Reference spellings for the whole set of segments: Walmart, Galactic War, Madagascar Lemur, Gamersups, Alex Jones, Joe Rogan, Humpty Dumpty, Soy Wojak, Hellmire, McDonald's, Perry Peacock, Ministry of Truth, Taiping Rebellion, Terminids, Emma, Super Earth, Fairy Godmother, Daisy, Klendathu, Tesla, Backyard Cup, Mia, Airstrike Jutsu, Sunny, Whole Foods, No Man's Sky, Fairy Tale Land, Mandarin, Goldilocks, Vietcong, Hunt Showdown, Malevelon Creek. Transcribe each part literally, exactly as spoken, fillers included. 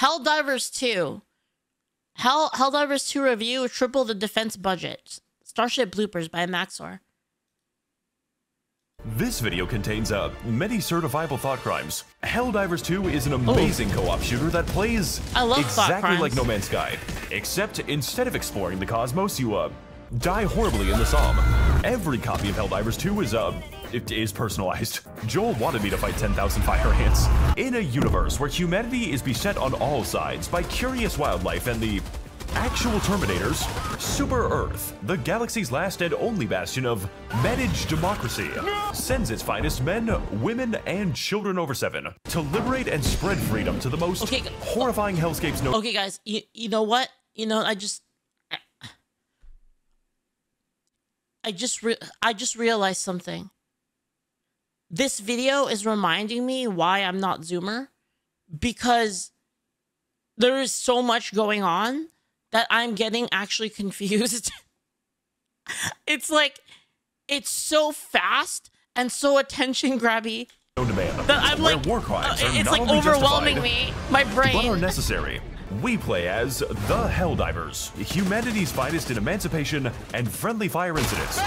Helldivers two. Hell Helldivers two review, triple the defense budget. Starship bloopers by Max zero r. This video contains uh, many certifiable thought crimes. Helldivers two is an amazing co-op shooter that plays exactly like No Man's Sky, except instead of exploring the cosmos, you uh, die horribly in the Somme. Every copy of Helldivers two is uh, it is personalized. Joel wanted me to fight ten thousand fire ants. In a universe where humanity is beset on all sides by curious wildlife and the actual Terminators, Super Earth, the galaxy's last and only bastion of managed democracy, sends its finest men, women, and children over seven to liberate and spread freedom to the most okay, horrifying oh, hellscapes known. Okay, guys, you, you know what? You know, I just... I, I just re I just realized something. This video is reminding me why I'm not Zoomer, because there is so much going on that I'm getting actually confused. It's like, it's so fast and so attention grabby that I'm like, uh, it's like overwhelming me, my brain. But are necessary. We play as the Helldivers, humanity's finest in emancipation and friendly fire incidents.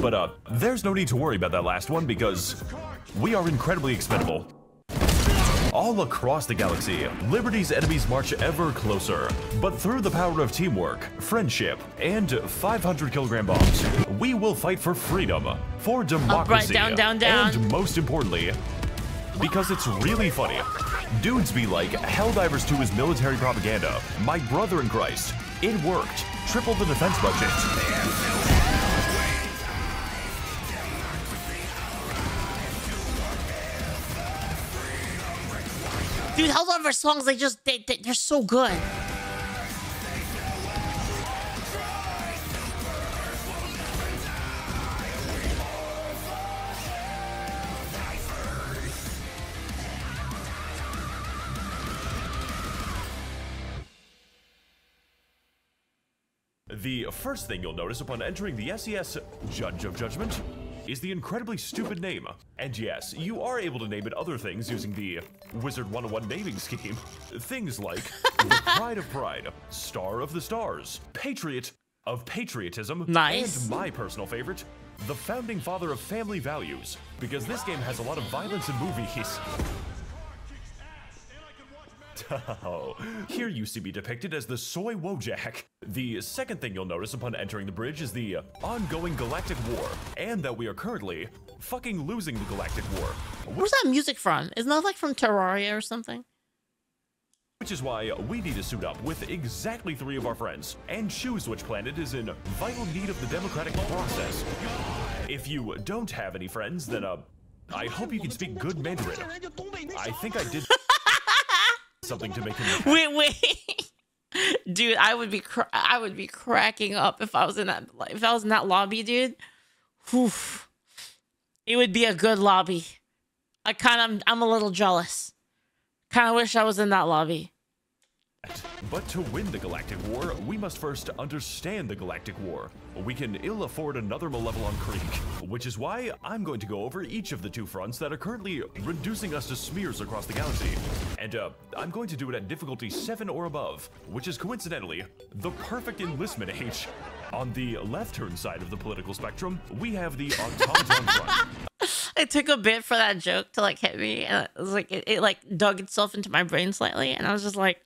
But uh, there's no need to worry about that last one because we are incredibly expendable. All across the galaxy, Liberty's enemies march ever closer. But through the power of teamwork, friendship, and five hundred kilogram bombs, we will fight for freedom, for democracy, down, down, down. And most importantly, because it's really funny. Dudes be like, Helldivers two is military propaganda. My brother in Christ, it worked. Triple the defense budget. Dude, Helldivers songs, they just, they, they, they're so good. The first thing you'll notice upon entering the S E S Judge of Judgment is the incredibly stupid name. And yes, you are able to name it other things using the Wizard one oh one naming scheme. Things like the Pride of Pride, Star of the Stars, Patriot of Patriotism, nice. And my personal favorite, the Founding Father of Family Values, because this game has a lot of violence in movies. Oh, here you see me depicted as the Soy Wojak. The second thing you'll notice upon entering the bridge is the ongoing Galactic War, and that we are currently fucking losing the Galactic War. Where's that music from? Isn't that like from Terraria or something? Which is why we need to suit up with exactly three of our friends and choose which planet is in vital need of the democratic process. If you don't have any friends, then uh, I hope you can speak good Mandarin. I think I did... something to make him wait wait dude, I would be cr I would be cracking up if I was in that if I was in that lobby, dude. Oof. It would be a good lobby. I kind of I'm a little jealous. Kind of wish I was in that lobby. But to win the Galactic War, we must first understand the Galactic War. We can ill afford another Malevelon Creek, which is why I'm going to go over each of the two fronts that are currently reducing us to smears across the galaxy. And uh, I'm going to do it at difficulty seven or above, which is coincidentally the perfect enlistment age. On the left-turn side of the political spectrum, we have the automaton front. It took a bit for that joke to like hit me, and it was like it, it like dug itself into my brain slightly, and I was just like.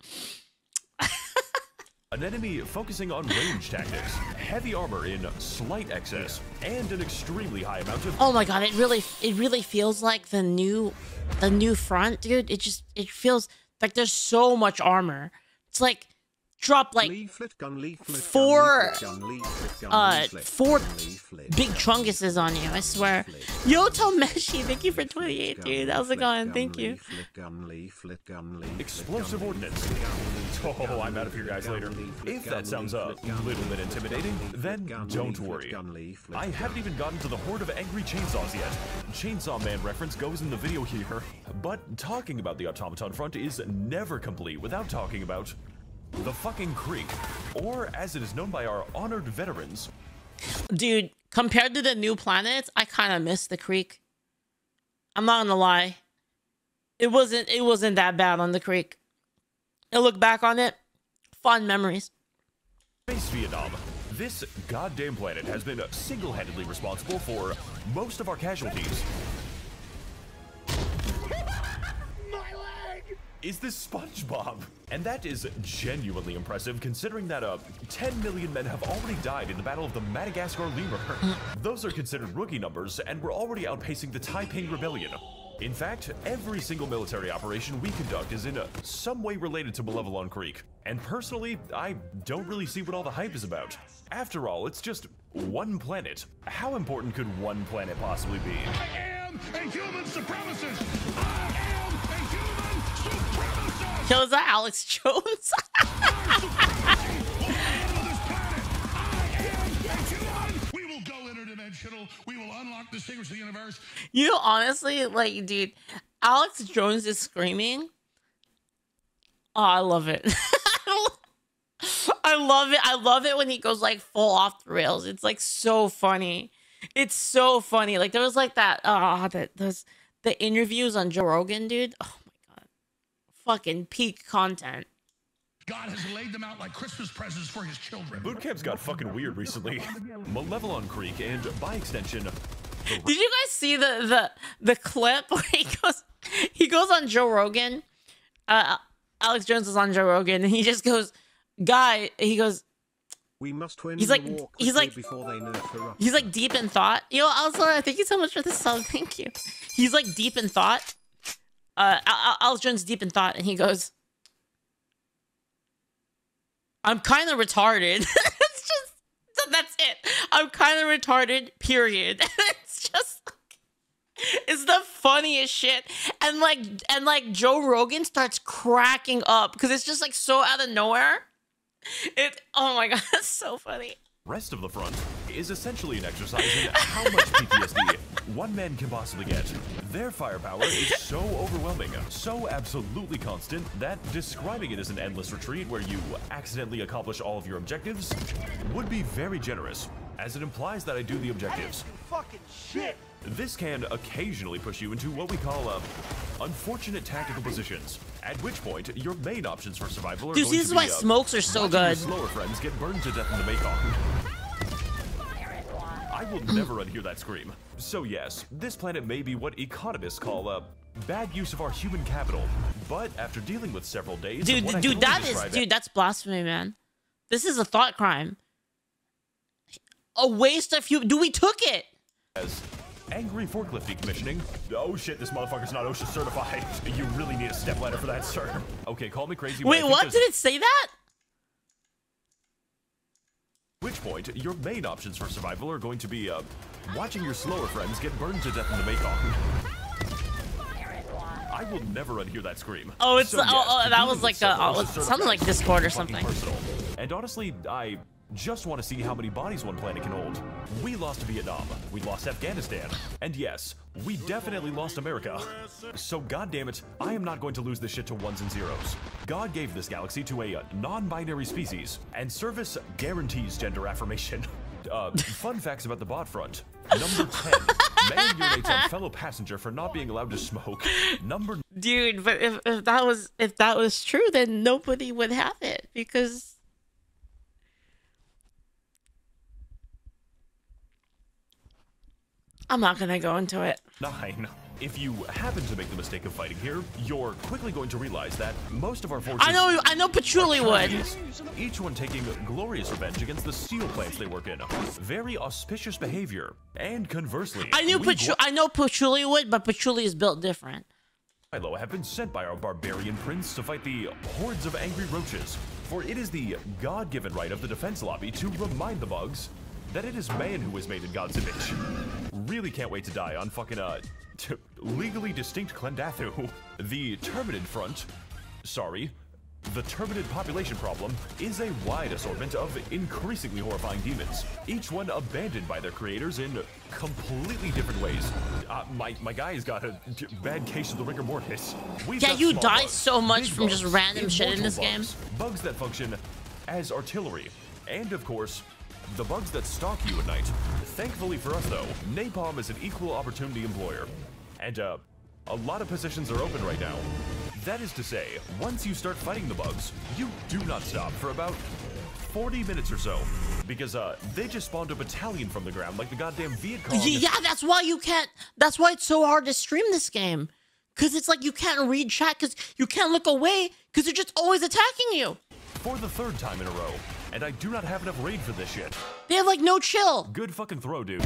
An enemy focusing on range tactics, heavy armor in slight excess, and an extremely high amount of- Oh my god, it really it really feels like the new the new front, dude. It just it feels like there's so much armor. It's like drop like leaflet gun, leaflet four gun, leaflet gun, uh leaflet four leaflet big truncuses on you, I swear. Yo Tomeshi, thank you for twenty-eight, dude. How's it going? Thank you. Explosive ordnance. Oh, I'm out of here guys later. If that sounds a little bit intimidating, then don't worry. I haven't even gotten to the horde of angry chainsaws yet. Chainsaw Man reference goes in the video here. But talking about the automaton front is never complete without talking about the fucking creek, or as it is known by our honored veterans. Dude, compared to the new planets, I kind of miss the creek. I'm not gonna lie. It wasn't, it wasn't that bad on the creek. and look back on it. Fun memories. Space Vietnam. This goddamn planet has been single-handedly responsible for most of our casualties. My leg! Is this SpongeBob? And that is genuinely impressive, considering that uh, ten million men have already died in the Battle of the Madagascar Lemur. Those are considered rookie numbers, and we're already outpacing the Taiping Rebellion. In fact, every single military operation we conduct is in a, some way related to Malevelon Creek. And personally, I don't really see what all the hype is about. After all, it's just one planet. How important could one planet possibly be? I am a human supremacist! I am a human supremacist! Yo, is that Alex Jones? We will unlock the secrets of the universe. You know, honestly, like, dude, Alex Jones is screaming. Oh, I love it. I love it. I love it when he goes like full off the rails. It's like so funny. It's so funny. Like there was like that. Ah, uh, that those the interviews on Joe Rogan, dude. Oh my god, fucking peak content. God has laid them out like Christmas presents for his children. Boot camp's got fucking weird recently. Malevelon Creek and, by extension... Did you guys see the, the, the clip where he goes, he goes on Joe Rogan? Uh, Alex Jones is on Joe Rogan, and he just goes, guy, he goes... We must win. He's like, he's like, he's like deep in thought. Yo, Alexander, thank you so much for this song. Thank you. He's like deep in thought. Uh, Alex Jones is deep in thought, and he goes... I'm kind of retarded. It's just, that's it. I'm kind of retarded, period. It's just, like, it's the funniest shit. And like, and like Joe Rogan starts cracking up because it's just like so out of nowhere. It, oh my God, it's so funny. Rest of the front is essentially an exercise in how much P T S D one man can possibly get. Their firepower is so overwhelming, so absolutely constant, that describing it as an endless retreat where you accidentally accomplish all of your objectives would be very generous, as it implies that I do the objectives. Fucking shit. This can occasionally push you into what we call uh, unfortunate tactical positions, at which point your main options for survival are Dude, going this to is be why uh, smokes are so good. Your slower friends get burned to death in the Vietcong. I will never unhear that scream. So yes, this planet may be what economists call a bad use of our human capital, but after dealing with several days, dude, dude, dude that is, dude, that's blasphemy, man. This is a thought crime. A waste of human. Dude, we took it. As angry forklift decommissioning. Oh shit, this motherfucker's not OSHA certified. You really need a step ladder for that, sir. Okay, call me crazy. Wait, what? Did it say that? At which point, your main options for survival are going to be uh, watching your slower friends get burned to death in the Vietcong. I will never unhear that scream. Oh, it's so, yes, oh, oh, that was like a oh, something like Discord or something. Personal. And honestly, I just want to see how many bodies one planet can hold. We lost Vietnam, we lost Afghanistan, and yes, we definitely lost America. So goddamn it, I am not going to lose this shit to ones and zeros. God gave this galaxy to a non-binary species, and service guarantees gender affirmation. Uh, fun facts about the bot front. Number ten, man urinates on fellow passenger for not being allowed to smoke. Number dude, but if, if that was if that was true, then nobody would have it because. I'm not gonna go into it. Nine. If you happen to make the mistake of fighting here, you're quickly going to realize that most of our forces. I know, I know, Patchouli would. Each one taking glorious revenge against the steel plants they work in. Very auspicious behavior, and conversely, I knew Patchouli. I know Patchouli would, but Patchouli is built different. Milo have been sent by our barbarian prince to fight the hordes of angry roaches, for it is the God-given right of the defense lobby to remind the bugs that it is man who was made in God's image. Really can't wait to die on fucking, uh, t legally distinct Klendathu. The Terminated front, sorry, the Terminated population problem is a wide assortment of increasingly horrifying demons, each one abandoned by their creators in completely different ways. Uh, my, my guy's got a bad case of the rigor mortis. We've yeah, you die bugs, so much from bugs, just random shit in this bugs, game. Bugs that function as artillery, and of course, the bugs that stalk you at night. Thankfully for us though, napalm is an equal opportunity employer. And uh, a lot of positions are open right now. That is to say, once you start fighting the bugs, you do not stop for about forty minutes or so, because uh, they just spawned a battalion from the ground, like the goddamn Vietcong. Yeah, that's why you can't, that's why it's so hard to stream this game. Because it's like you can't read chat, because you can't look away, because they're just always attacking you. For the third time in a row, and I do not have enough raid for this shit. They have like no chill. Good fucking throw, dude.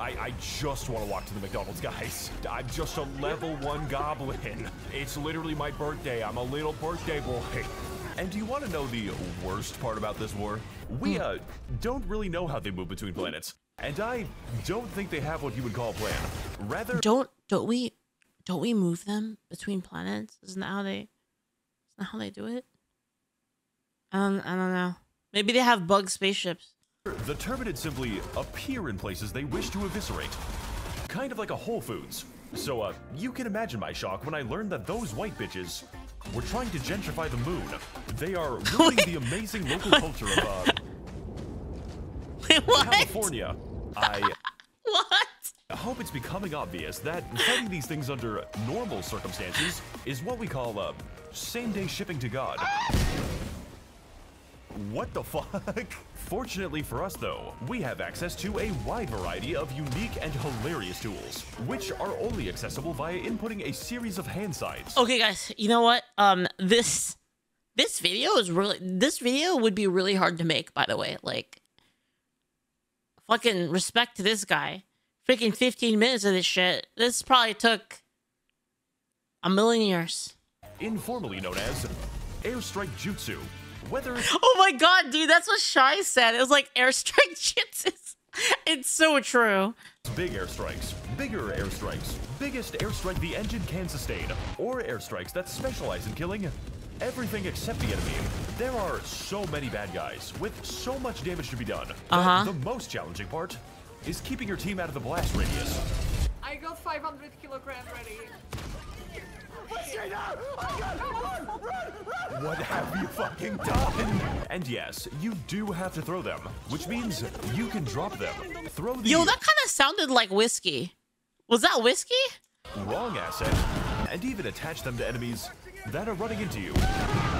I, I just want to walk to the McDonald's, guys. I'm just a level one goblin. It's literally my birthday. I'm a little birthday boy. And do you want to know the worst part about this war? We uh, don't really know how they move between planets. And I don't think they have what you would call a plan. Rather- Don't, don't we, don't we move them between planets? Isn't that how they, isn't that how they do it? I don't, I don't know. Maybe they have bug spaceships. The Terminids simply appear in places they wish to eviscerate. Kind of like a Whole Foods. So, uh, you can imagine my shock when I learned that those white bitches were trying to gentrify the moon. They are ruining the amazing local culture of, uh... Wait, what? California. I... What? I hope it's becoming obvious that fighting these things under normal circumstances is what we call, uh, same-day shipping to God. What the fuck? Fortunately for us though, we have access to a wide variety of unique and hilarious tools, which are only accessible via inputting a series of hand signs. Okay guys, you know what? Um, this, this video is really, this video would be really hard to make, by the way. Like, fucking respect to this guy. Freaking fifteen minutes of this shit. This probably took a million years. Informally known as Airstrike Jutsu. Whether oh my god, dude, that's what Shai said. It was like airstrike chips. It's so true. Big airstrikes, bigger airstrikes, biggest airstrike the engine can sustain, or airstrikes that specialize in killing everything except the enemy. There are so many bad guys with so much damage to be done. Uh-huh. The most challenging part is keeping your team out of the blast radius. I got five hundred kilograms ready. What have you fucking done? And yes, you do have to throw them, which means you can drop them. Throw the- Yo, that kind of sounded like whiskey. Was that whiskey? Wrong asset, and even attach them to enemies that are running into you.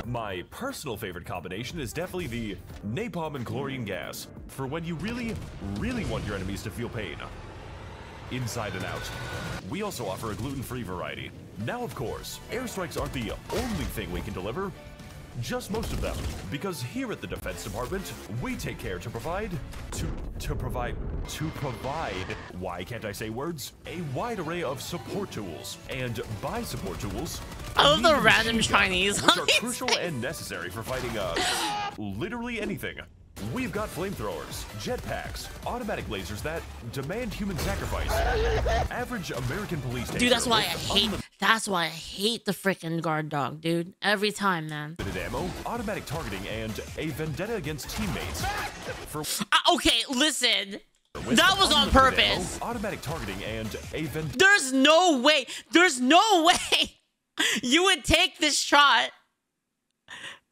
My personal favorite combination is definitely the napalm and chlorine gas, for when you really, really want your enemies to feel pain. Inside and out. We also offer a gluten-free variety. Now, of course, airstrikes aren't the only thing we can deliver, just most of them, because here at the Defense Department, we take care to provide, to, to provide, to provide, why can't I say words? A wide array of support tools, and by support tools, oh, the random Chinese, which are crucial and necessary for fighting, uh, literally anything. We've got flamethrowers, jetpacks, automatic lasers that demand human sacrifice. Average American police taser. Dude, that's why I hate. That's why I hate the freaking guard dog, dude. Every time, man. Ammo, automatic targeting, and a vendetta against teammates. For uh, okay, listen. That was on purpose. Ammo, automatic targeting and a vendetta. There's no way. There's no way you would take this shot.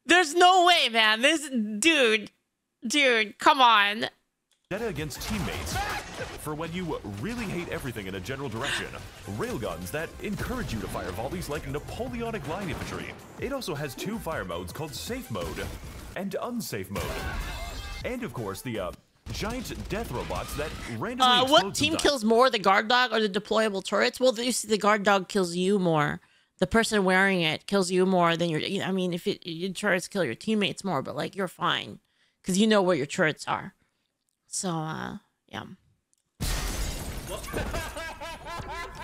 There's no way, man. This dude. Dude, come on. Vendetta against teammates. For when you really hate everything in a general direction. Railguns that encourage you to fire volleys like Napoleonic line infantry. It also has two fire modes called safe mode and unsafe mode. And of course, the uh, giant death robots that randomly Uh, what team kills more, the guard dog or the deployable turrets? Well, you see, the guard dog kills you more. The person wearing it kills you more than your... I mean, if it, your turrets kill your teammates more, but like, you're fine. Because you know where your turrets are. So, uh, yeah. What?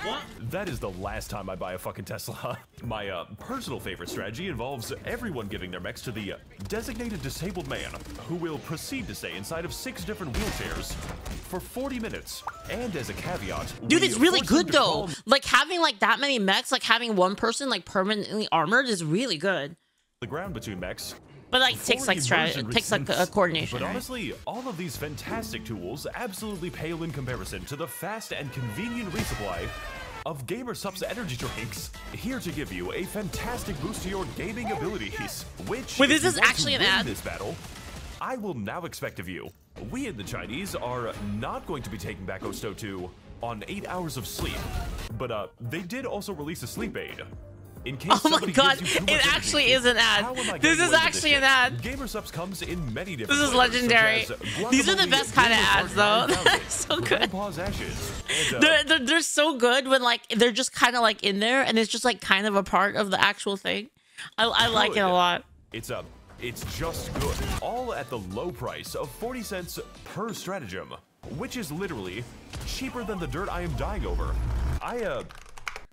What? That is the last time I buy a fucking Tesla. My uh, personal favorite strategy involves everyone giving their mechs to the designated disabled man, who will proceed to stay inside of six different wheelchairs for forty minutes. And as a caveat... Dude, it's really good, though. Like, having, like, that many mechs, like, having one person, like, permanently armored is really good. The ground between mechs... But like takes like strategy, takes like a coordination. But honestly, all of these fantastic tools absolutely pale in comparison to the fast and convenient resupply of Gamersups energy drinks, here to give you a fantastic boost to your gaming abilities. Which, wait, is this actually an ad? This battle, I will now expect of you. We and the Chinese are not going to be taking back Osto two on eight hours of sleep, but uh, they did also release a sleep aid. In case oh my god, it actually is an ad. This is actually an ad. Gamersups comes in many different This is legendary. These are the best kind of ads though. They're so good. They're, they're, they're so good when like, they're just kind of like in there and it's just like kind of a part of the actual thing. I, I like it a lot. It's a, it's just good. All at the low price of forty cents per stratagem, which is literally cheaper than the dirt I am dying over. I uh,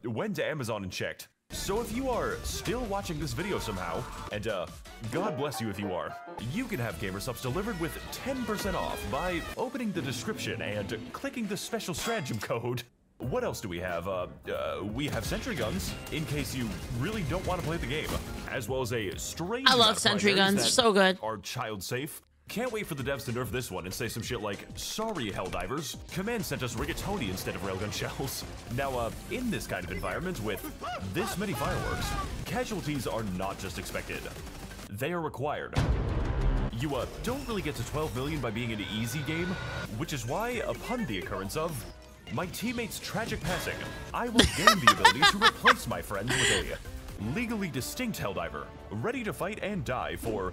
went to Amazon and checked. So if you are still watching this video somehow, and uh, God bless you if you are, you can have Gamersups delivered with ten percent off by opening the description and clicking the special stratagem code. What else do we have? Uh, uh, we have sentry guns, in case you really don't want to play the game, as well as a strange... I love sentry guns, they're so good. ...are child safe. Can't wait for the devs to nerf this one and say some shit like, sorry, Helldivers, Command sent us rigatoni instead of railgun shells. Now, uh, in this kind of environment with this many fireworks, casualties are not just expected. They are required. You, uh, don't really get to twelve million by being an easy game, which is why, upon the occurrence of my teammate's tragic passing, I will gain the ability to replace my friends with a legally distinct Helldiver, ready to fight and die for...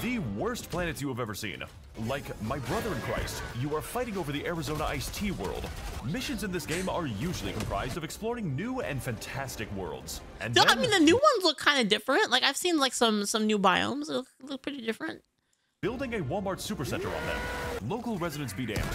the worst planets you have ever seen. Like my brother in Christ, you are fighting over the Arizona iced tea world. Missions in this game are usually comprised of exploring new and fantastic worlds. And no, then, I mean, the new ones look kind of different. Like I've seen like some some new biomes look, look pretty different. Building a Walmart supercenter on them. Local residents be damned.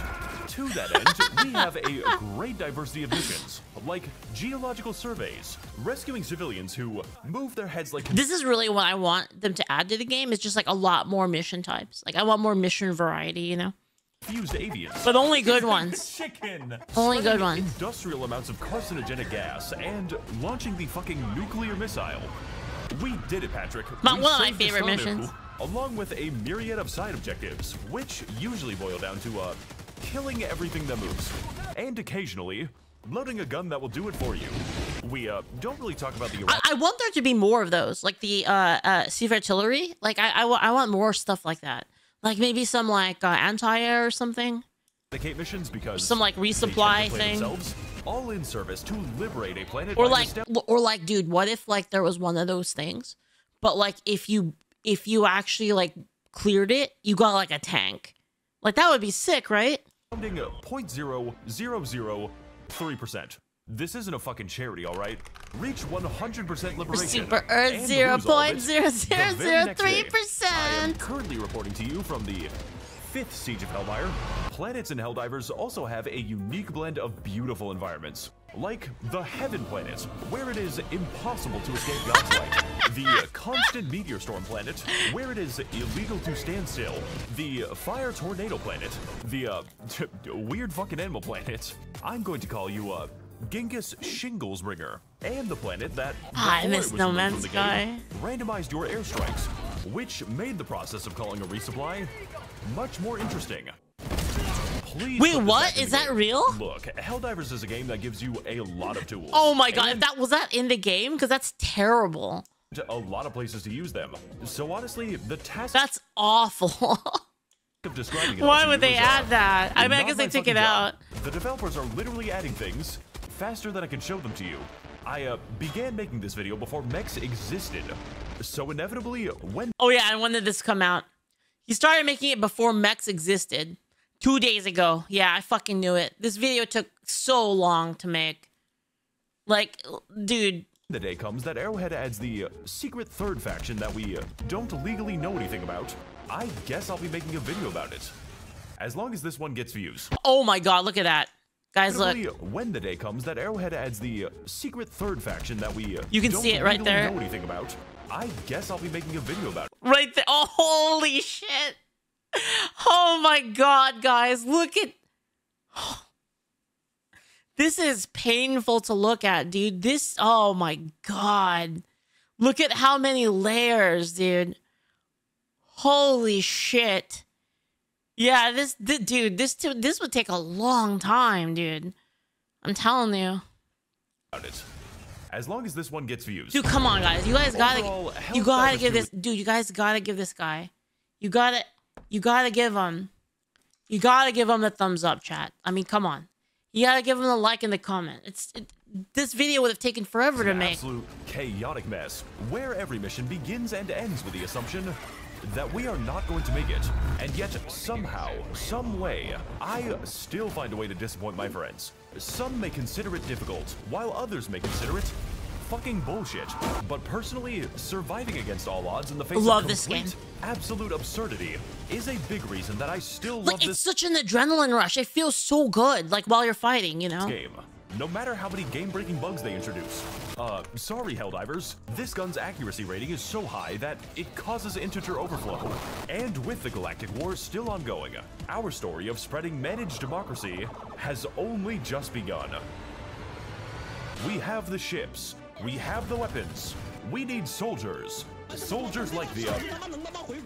To that end, we have a great diversity of missions, like geological surveys, rescuing civilians who move their heads like... This is really what I want them to add to the game. It's just like a lot more mission types. Like I want more mission variety, you know? Fused avians. But only good ones. Chicken. Only good ones. Industrial amounts of carcinogenic gas and launching the fucking nuclear missile. We did it, Patrick. But one of my favorite missions. Along with a myriad of side objectives, which usually boil down to uh, killing everything that moves, and occasionally loading a gun that will do it for you. We uh, don't really talk about the... I, I want there to be more of those, like the uh, uh, sea artillery. Like I, I, I want more stuff like that. Like maybe some like uh, anti-air or something. The Cape missions because some like resupply thing. All in service to liberate a planet. Or like, or like, dude, what if like there was one of those things, but like if you... if you actually like cleared it, you got like a tank. Like that would be sick, right? zero point zero zero zero three percent. This isn't a fucking charity, all right? Reach one hundred percent liberation. Super Earth zero point zero zero zero three percent. I am currently reporting to you from the fifth siege of Hellmire. Planets and Helldivers also have a unique blend of beautiful environments. Like the Heaven Planet, where it is impossible to escape God's light. The Constant Meteor Storm Planet, where it is illegal to stand still. The Fire Tornado Planet. The uh, Weird Fucking Animal Planet. I'm going to call you uh, Genghis Shingles Ringer. And the planet that... Ah, I miss No Man's Sky. Randomized your airstrikes, which made the process of calling a resupply much more interesting. Please Wait, what? Is that game. real? Look, Helldivers is a game that gives you a lot of tools. Oh my god, if that was that in the game? Because that's terrible. A lot of places to use them. So honestly, the task... That's awful. Of describing it Why would they add are, that? I mean, I guess they took it job. out. The developers are literally adding things faster than I can show them to you. I uh, began making this video before mechs existed. So inevitably, when... Oh yeah, and when did this come out? He started making it before mechs existed. Two days ago. Yeah, I fucking knew it. This video took so long to make. Like, dude. The day comes that Arrowhead adds the secret third faction that we don't legally know anything about. I guess I'll be making a video about it. As long as this one gets views. Oh my god, look at that. Guys, look. When the day comes that Arrowhead adds the secret third faction that we you can don't see it right there. know anything about. I guess I'll be making a video about it. Right there. Oh, holy shit. Oh my god, guys, look at... Oh. This is painful to look at, dude. This... Oh my god. Look at how many layers, dude. Holy shit. Yeah, this... Th dude, this, this would take a long time, dude. I'm telling you. About it. As long as this one gets views. Dude, come on, guys. You guys Overall, gotta... You gotta give this... Dude, you guys gotta give this guy. You gotta... You gotta give him, you gotta give him the thumbs up, chat. I mean, come on. You gotta give him the like and the comment. It's, it, this video would have taken forever to make. Absolute chaotic mess, where every mission begins and ends with the assumption that we are not going to make it. And yet, somehow, some way, I still find a way to disappoint my friends. Some may consider it difficult, while others may consider it fucking bullshit. But personally, surviving against all odds in the face love of complete, this game. absolute absurdity is a big reason that I still love like, this. It's such an adrenaline rush. It feels so good, like, while you're fighting, you know? Game. No matter how many game-breaking bugs they introduce. Uh, sorry, Helldivers. This gun's accuracy rating is so high that it causes integer overflow. And with the Galactic War still ongoing, our story of spreading managed democracy has only just begun. We have the ships. We have the weapons. We need soldiers. Soldiers like the uh,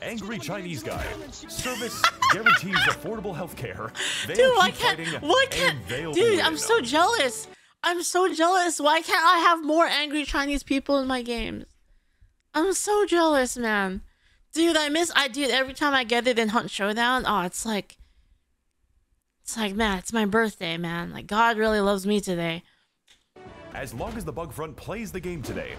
angry Chinese guy. Service guarantees affordable healthcare. Dude, why can't? Why can't? Dude, I'm so jealous. I'm so jealous. Why can't I have more angry Chinese people in my games? I'm so jealous, man. Dude, I miss. I do it every time I get it in Hunt Showdown. Oh, it's like, it's like, man, it's my birthday, man. Like, God really loves me today. As long as the bug front plays the game today.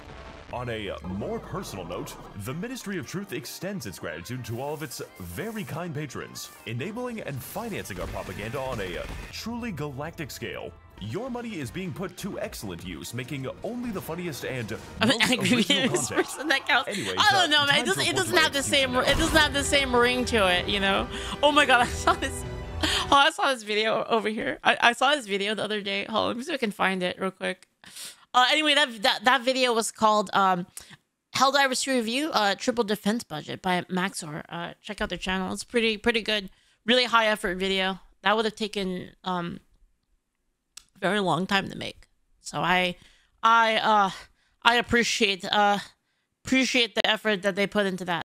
On a more personal note, the Ministry of Truth extends its gratitude to all of its very kind patrons, enabling and financing our propaganda on a truly galactic scale. Your money is being put to excellent use, making only the funniest and I'm most an angry person that counts. Anyways, I don't know, uh, man. It doesn't, it doesn't have the same. It doesn't have the same ring to it, you know. Oh my God, I saw this. Oh, I saw this video over here. I, I saw this video the other day. Hold on, let me see if I can find it real quick. Uh, anyway, that, that that video was called um, Helldivers two Review, uh, Triple Defense Budget by Max zero r. Uh, check out their channel. It's pretty pretty good. Really high effort video. That would have taken um, a very long time to make. So I I uh, I appreciate uh, appreciate the effort that they put into that.